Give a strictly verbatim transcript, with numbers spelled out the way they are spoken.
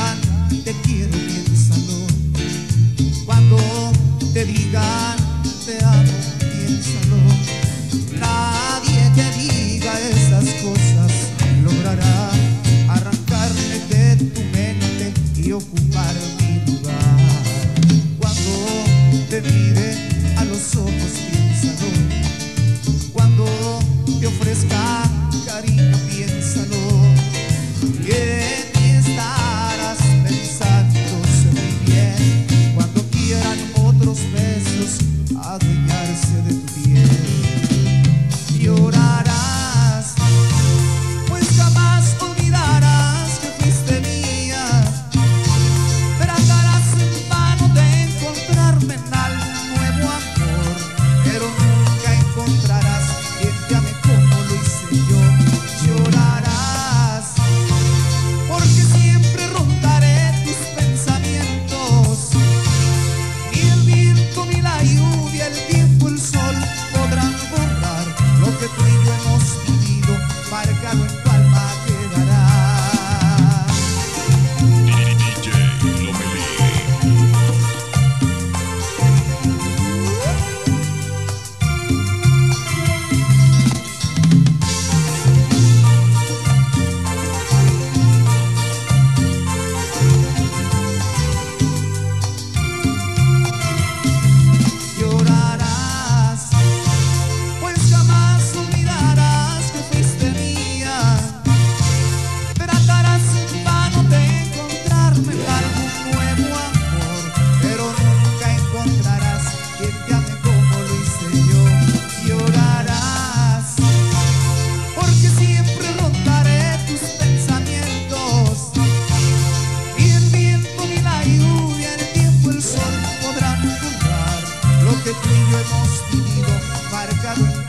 digan te quiero, piénsalo. Cuando te digan te amo, piénsalo. Nadie que diga esas cosas logrará arrancarme de tu mente y ocupar mi lugar. Cuando te mire a los ojos, piénsalo. Cuando te ofrezca cariño, piénsalo. Que en ti estarás pensando muy bien. Cuando quieran otros besos adueñarse de tu piel, llorarás, pues jamás olvidarás que fuiste mía. Tratarás en vano de encontrarme en algún nuevo amor, pero nunca encontrarás quien te ame como lo hice yo. Lo que tú y yo hemos vivido, marcado.